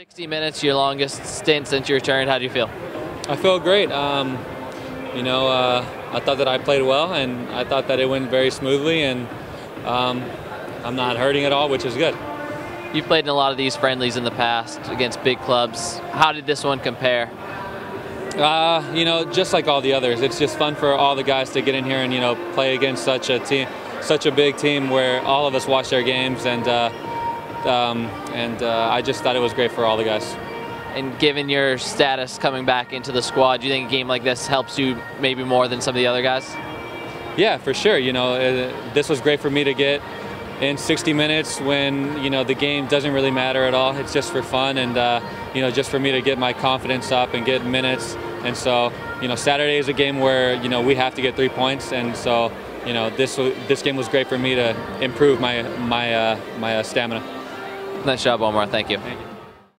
60 minutes, your longest stint since you returned. How do you feel? I feel great. I thought that I played well, and I thought that it went very smoothly, and I'm not hurting at all, which is good. You've played in a lot of these friendlies in the past against big clubs. How did this one compare? Just like all the others, it's just fun for all the guys to get in here and play against such a big team where all of us watch their games, and I just thought it was great for all the guys. And given your status coming back into the squad, do you think a game like this helps you maybe more than some of the other guys? Yeah, for sure. This was great for me to get in 60 minutes when the game doesn't really matter at all. It's just for fun, and just for me to get my confidence up and get minutes. And so Saturday is a game where we have to get 3 points, and so this game was great for me to improve my stamina. Nice job, Omar. Thank you. Thank you.